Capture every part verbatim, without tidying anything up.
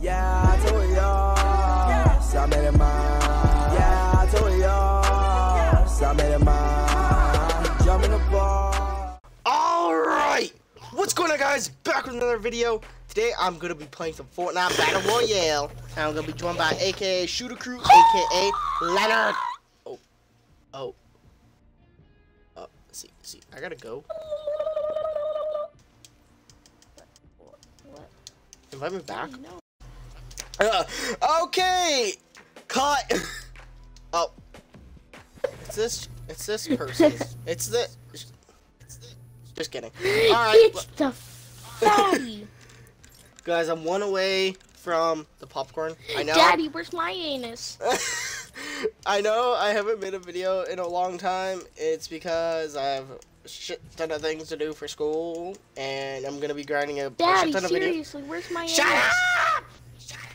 Yeah, I told y'all, so I made it mine. Yeah, I told y'all, so I made it mine. Jump in the ball. Alright, what's going on, guys? Back with another video. Today I'm gonna be playing some Fortnite Battle Royale. And I'm gonna be joined by A K A Shooter Crew, A K A Leonard. Oh, oh, oh, see, see, I gotta go. Invite me back. Uh, okay, caught. Oh, it's this. It's this person. It's this. It's this. Just kidding. All right. It's the phone. Guys, I'm one away from the popcorn. I know. Daddy, where's my anus? I know. I haven't made a video in a long time. It's because I've shit ton of things to do for school, and I'm gonna be grinding a Daddy, shit ton of seriously, videos. Where's my Shut up! Shut up!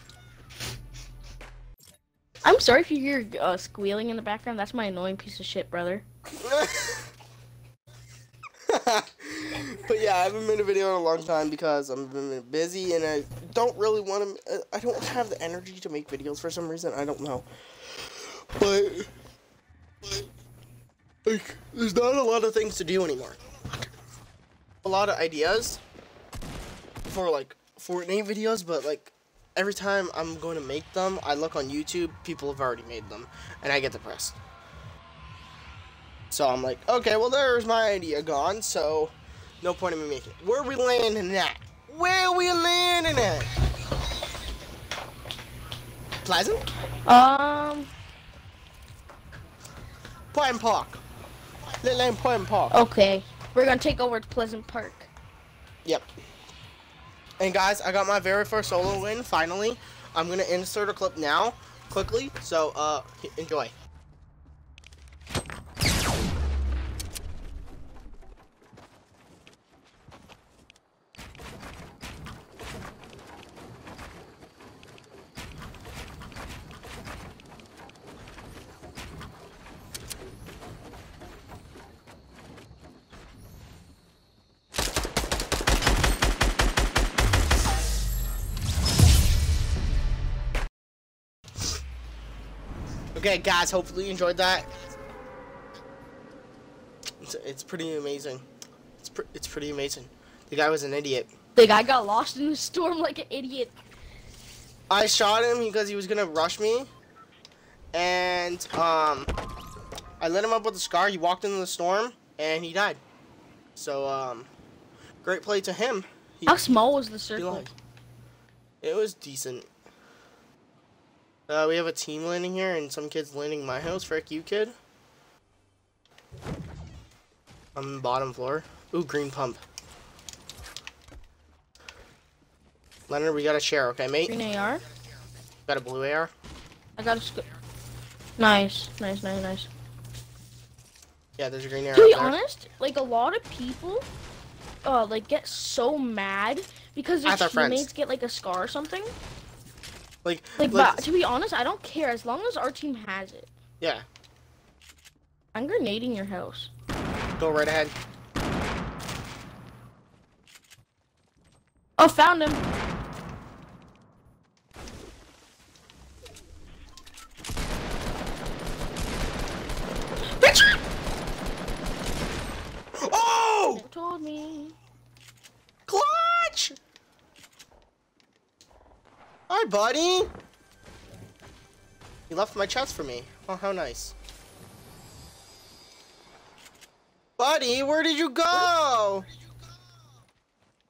I'm sorry if you hear uh, squealing in the background. That's my annoying piece of shit, brother. But yeah, I haven't made a video in a long time because I've been busy, and I don't really want to. I don't have the energy to make videos for some reason. I don't know, but. but Like, there's not a lot of things to do anymore. A lot of ideas for like Fortnite videos, but like every time I'm going to make them, I look on YouTube, people have already made them, and I get depressed. So I'm like, okay, well there's my idea gone, so no point in me making it. Where are we landing at? Where are we landing at? Pleasant? Um. Pleasant Park. Lane Pleasant Park. Okay, we're gonna take over Pleasant Park. Yep. And guys, I got my very first solo win finally. I'm gonna insert a clip now, quickly. So, uh, enjoy. Okay, guys, hopefully you enjoyed that. It's, it's pretty amazing. It's, pr it's pretty amazing. The guy was an idiot. The guy got lost in the storm like an idiot. I shot him because he was going to rush me. And um, I lit him up with a scar. He walked into the storm, and he died. So, um, great play to him. He, How small was the circle? It was decent. Uh, we have a team landing here, and some kid's landing my house. Frick you, kid. I'm bottom floor. Ooh, green pump. Leonard, we got a share, okay, mate? Green A R? Got a blue A R? I got a scope. Nice, nice, nice, nice. Yeah, there's a green A R. To be honest, like, a lot of people, uh, like, get so mad because their teammates get, like, a scar or something. Like, like, like, but to be honest, I don't care as long as our team has it. Yeah. I'm grenading your house. Go right ahead. Oh, found him. Richard! Oh! Never told me. Clutch! Hi, buddy! He left my chest for me. Oh, how nice. Buddy, where did you go? Where did you go?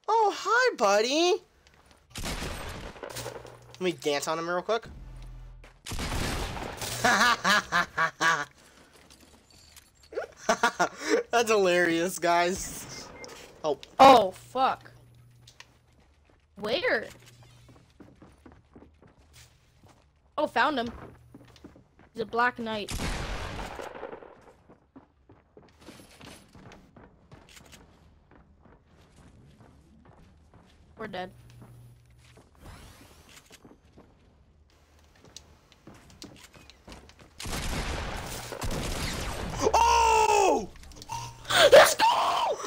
Oh, hi, buddy! Let me dance on him real quick. That's hilarious, guys. Oh. Oh, fuck. Where? Oh, found him. He's a black knight. We're dead. Oh! Let's go!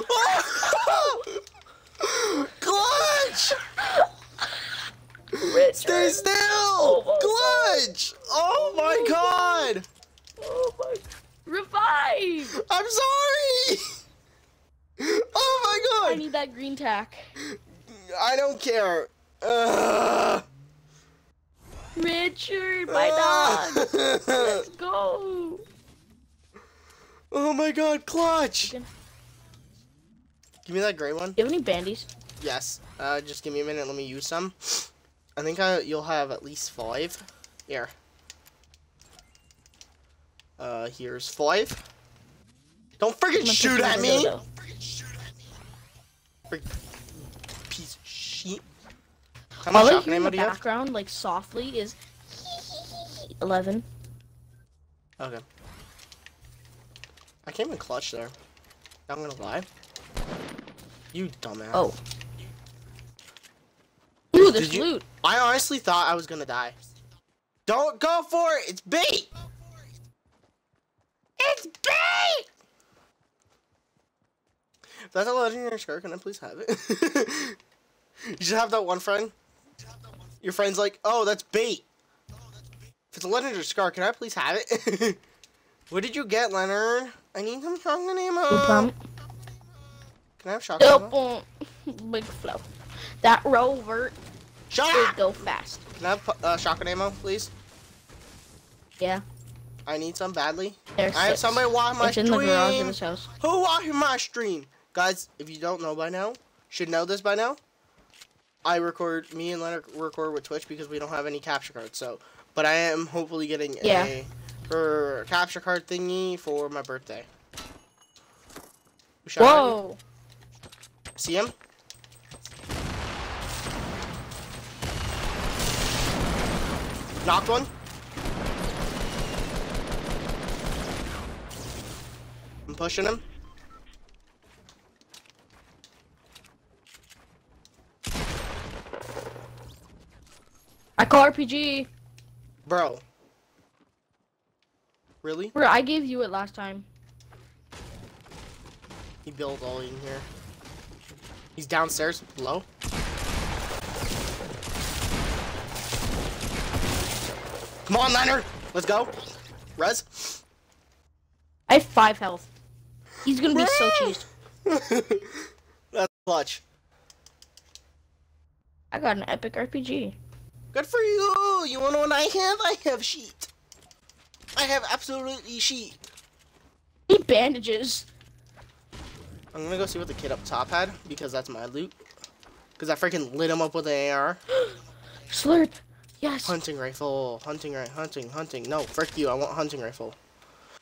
Clutch! Richard. Stay still! Oh, Glitch! Oh my god! Oh my... Revive! I'm sorry! Oh my god! I need that green tack. I don't care. Uh... Richard, my uh... dog! Let's go! Oh my god, clutch! Gonna... Give me that gray one. Do you have any bandies? Yes. Uh, just give me a minute. Let me use some. I think I, you'll have at least five. Here. Uh, here's five. Don't freaking shoot at me! Don't freaking shoot at me! Freaking piece of shit. How much shot name do you have? Background, like softly, is eleven. Okay. I came in clutch there. I'm gonna lie. You dumbass. Oh. Ooh, there's you... loot. I honestly thought I was gonna die. Don't go for it. It's bait. It's bait. If that's a legendary scar, can I please have it? You just have that one friend. Your friend's like, oh, that's bait. If it's a legendary scar, can I please have it? What did you get, Leonard? I need some shotgun ammo. Can I have shotgun ammo? Big flow. That rover should go fast. Can I have uh, shotgun ammo, please? Yeah. I need some badly. There's I six. Have somebody watch my it's stream. It's in the garage in this house. Who watching my stream? Guys, if you don't know by now, should know this by now. I record, me and Leonard record with Twitch because we don't have any capture cards. So, but I am hopefully getting yeah. a, er, a capture card thingy for my birthday. Shot Whoa! Him. See him? Knocked one. I'm pushing him. I call R P G. Bro. Really? Bro, I gave you it last time. He builds all in here. He's downstairs, low. Come on, Leonard! Let's go! Rez? I have five health. He's gonna be so cheesed. That's clutch. I got an epic R P G. Good for you! You wanna know what I have? I have sheet. I have absolutely sheet. I need bandages. I'm gonna go see what the kid up top had, because that's my loot. Because I freaking lit him up with an A R. Slurp! Yes! Hunting rifle, hunting rifle, hunting, hunting. No, frick you, I want hunting rifle.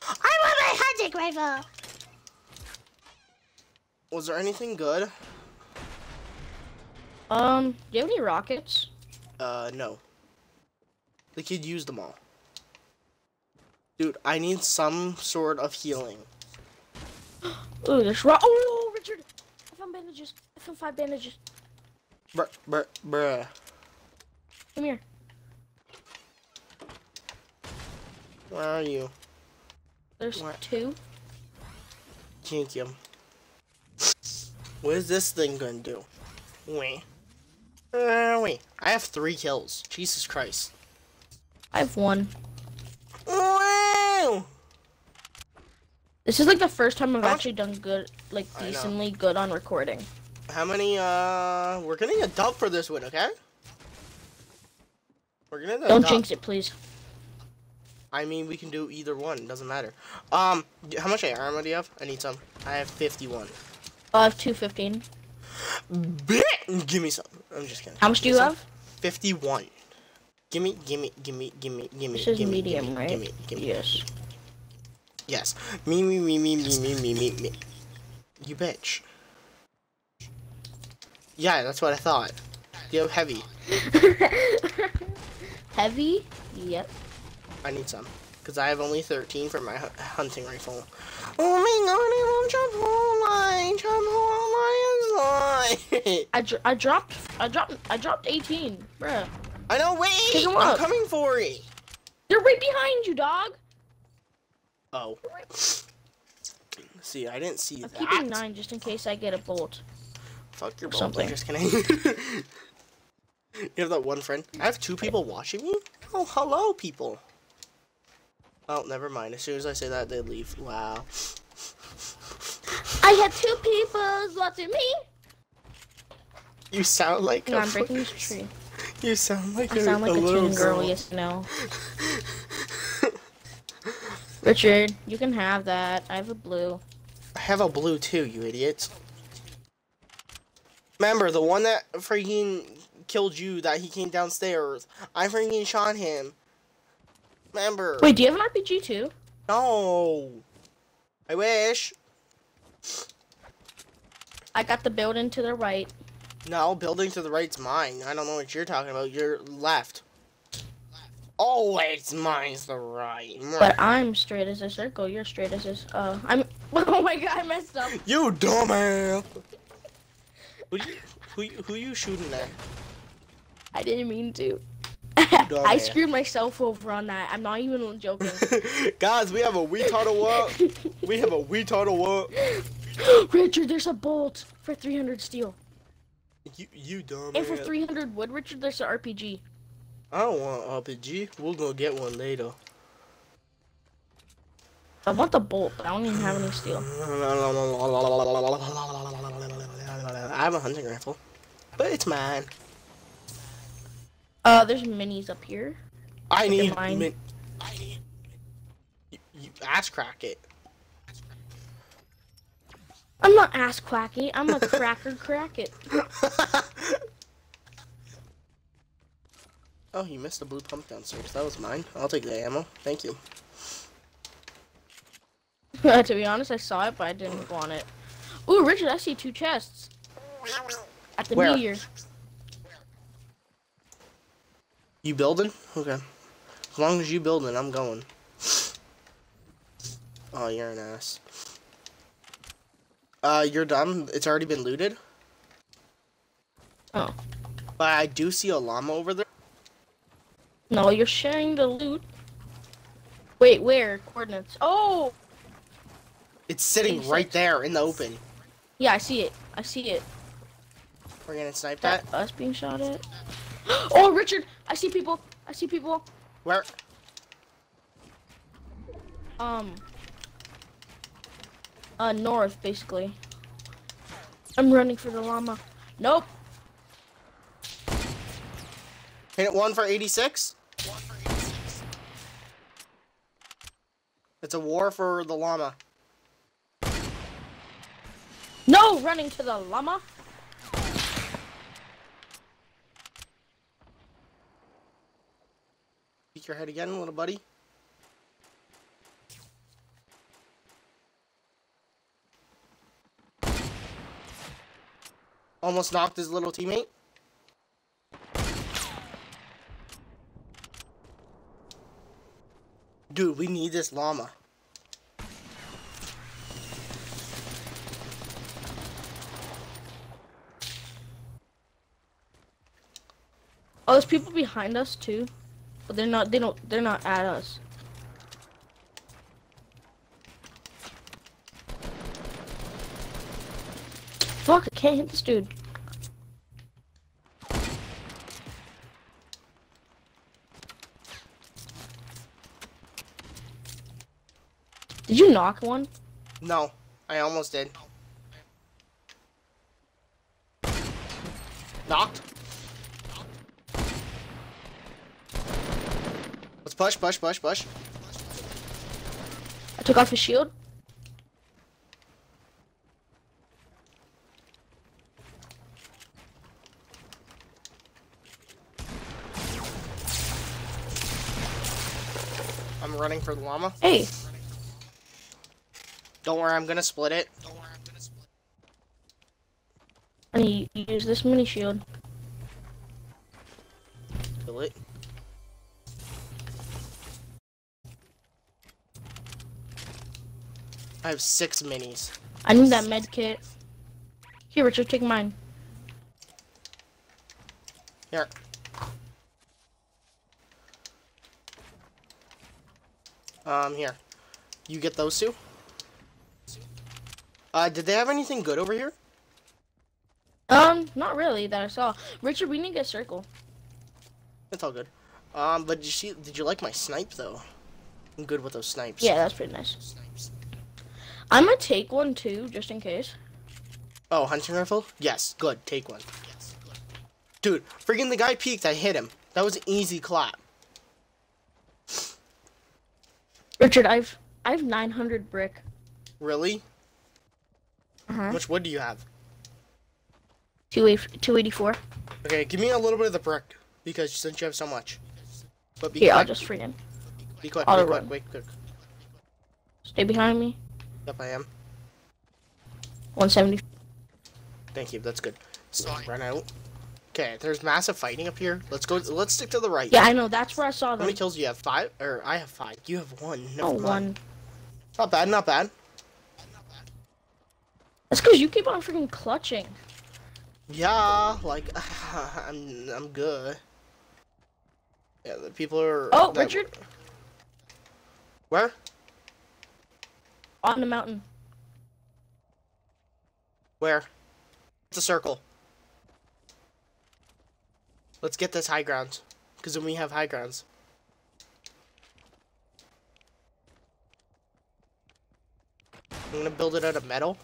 I want my hunting rifle! Was there anything good? Um, do you have any rockets? Uh, no. The kid used them all. Dude, I need some sort of healing. Ooh, there's rock. Oh, Richard! I found bandages. I found five bandages. Bruh, bruh, bruh. Come here. Where are you? There's what? Two. Thank you. What is this thing gonna do? Wait. Uh, wait. I have three kills. Jesus Christ. I have one. Wow! This is like the first time I've huh? actually done good, like decently good on recording. How many, uh, we're getting a dub for this one, okay? We're gonna do a Don't dub. Jinx it, please. I mean, we can do either one, doesn't matter. Um, how much A R ammo do you have? I need some. I have fifty-one. I have two fifteen. Give me some. I'm just kidding. How much do you some? Have? fifty-one. Gimme, gimme, gimme, gimme, gimme, this is gimme, medium, gimme, right? gimme, gimme, gimme. Yes. Yes. Me, me, me, me, me, me, me, me, me. You bitch. Yeah, that's what I thought. Do you have heavy? Heavy? Yep. I need some. Because I have only thirteen for my hunting rifle. Oh my god, I won't jump whole line. Jump whole line is line. I, dr I dropped, I dropped, I dropped eighteen, bruh. I know, wait! Take I'm coming for it! They're right behind you, dog! Oh. See, I didn't see I'm that. I'm keeping nine just in case I get a bolt. Fuck your bolt. Something. Just kidding. You have that one friend? I have two people watching me? Oh, hello, people. Oh, never mind. As soon as I say that, they leave. Wow. I have two people watching me. You sound like no, a I'm breaking this tree. You sound like I a, sound like a, a little teen girl. Yes, no. Richard, you can have that. I have a blue. I have a blue too, you idiots. Remember the one that freaking killed you? That he came downstairs. I freaking shot him. Remember? Wait, do you have an R P G too? No. I wish. I got the building to the right. No, building to the right's mine. I don't know what you're talking about. You're left. Always mine's the right. But I'm straight as a circle. You're straight as this. Uh, I'm. Oh my god, I messed up. You dumbass. who, you, who you who you shooting at? I didn't mean to. I screwed myself over on that. I'm not even joking. Guys, we have a wee total up. We have a wee total up. Richard, there's a bolt for three hundred steel. You, you dumb. And for three hundred wood, Richard, there's an R P G. I don't want an R P G. We'll go get one later. I want the bolt, but I don't even have any steel. I have a hunting rifle, but it's mine. Uh, there's minis up here. I like need min. I need. You, you ass crack it. I'm not ass quacky. I'm a cracker crack it. Oh, you missed the blue pump downstairs. That was mine. I'll take the ammo. Thank you. To be honest, I saw it, but I didn't want it. Ooh, Richard, I see two chests. At the Where? meteor. You building? Okay. As long as you building, I'm going. Oh, you're an ass. Uh, you're done. It's already been looted. Oh. But I do see a llama over there. No, you're sharing the loot. Wait, where? Coordinates. Oh! It's sitting Wait, right six. there in the open. Yeah, I see it. I see it. We're gonna snipe that. that. Us being shot at. Oh, Richard! I see people. I see people. Where? Um. Uh, north, basically. I'm running for the llama. Nope. Hit one for eighty-six. One for eighty-six. It's a war for the llama. No, running to the llama. Peek your head again, little buddy. Almost knocked his little teammate. Dude, we need this llama. Oh, there's people behind us too, but they're not. They don't. They're not at us. Fuck, I can't hit this dude. Did you knock one? No, I almost did. Knocked. Let's push, push, push, push. I took off his shield. I'm running for the llama. Hey. Don't worry, I'm gonna split it. Don't worry, I'm gonna split it. I need to use this mini shield. Kill it. I have six minis. I need that med kit. Here, Richard, take mine. Here. Um, here. You get those two? Uh, did they have anything good over here? Um, not really that I saw. Richard, we need to get a circle. It's all good. Um, but did you see? Did you like my snipe though? I'm good with those snipes. Yeah, that's pretty nice. Snipes. I'm gonna take one too, just in case. Oh, hunting rifle? Yes, good. Take one. Yes, good. Dude, freaking the guy peeked. I hit him. That was an easy clap. Richard, I've I've nine hundred brick. Really? Uh -huh. How much wood do you have? two eighty-four. Okay, give me a little bit of the brick, because since you have so much. But be Here, quick. I'll just freaking. Be quick, I'll be quick, wait, quick. Stay behind me. Yep, I am. one seventy. Thank you, that's good. So I run out. Okay, there's massive fighting up here. Let's go, let's stick to the right. Yeah, I know, that's where I saw them. How many kills do you have? Five? Or, I have five. You have one. No, oh, one. Not bad, not bad. That's because you keep on freaking clutching. Yeah, like, I'm, I'm good. Yeah, the people are... Oh, that... Richard! Where? On the mountain. Where? It's a circle. Let's get this high ground, because then we have high grounds. I'm gonna build it out of metal.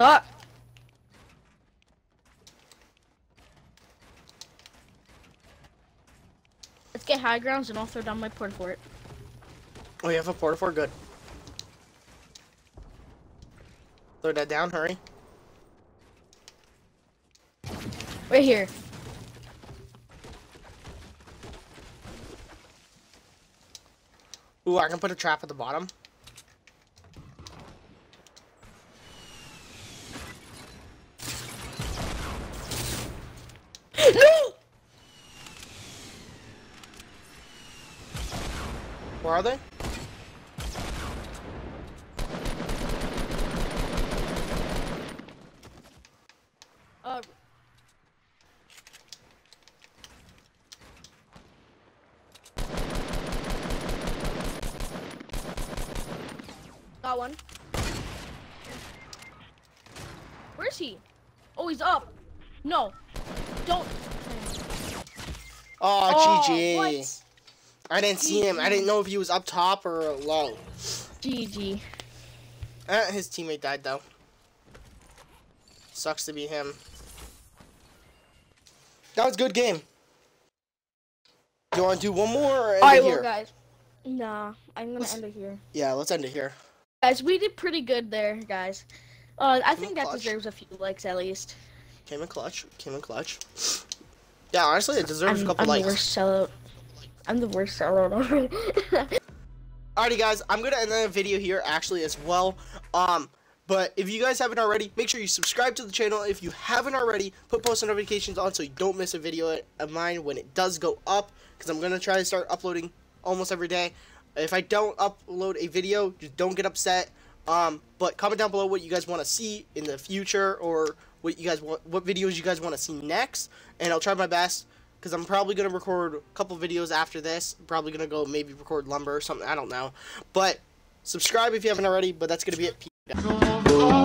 Ah! Let's get high grounds and I'll throw down my port for it. Oh, you have a port for it? Good. Throw that down, hurry. Right here. Ooh, I can put a trap at the bottom. Where are they? Uh. Got one. Where is he? Oh, he's up. No. Don't. Oh, oh G G. What? I didn't see him. I didn't know if he was up top or low. G G. Eh, his teammate died though. Sucks to be him. That was a good game. Do you want to do one more or end All right, it here? Well, guys. Nah, I'm gonna let's, end it here. Yeah, let's end it here. Guys, we did pretty good there, guys. Uh, I think that deserves a few likes at least. Came in clutch. Came in clutch. Yeah, honestly, it deserves I'm, a couple I'm likes. Worst sellout. I'm the worst seller already. Alrighty guys, I'm gonna end the video here actually as well. Um, but if you guys haven't already, make sure you subscribe to the channel. If you haven't already, put post notifications on so you don't miss a video of mine when it does go up. Because I'm gonna try to start uploading almost every day. If I don't upload a video, just don't get upset. Um, but comment down below what you guys want to see in the future or what you guys want, what videos you guys want to see next, and I'll try my best. Because I'm probably going to record a couple videos after this. I'm probably going to go maybe record lumber or something. I don't know. But subscribe if you haven't already. But that's going to be it. Peace.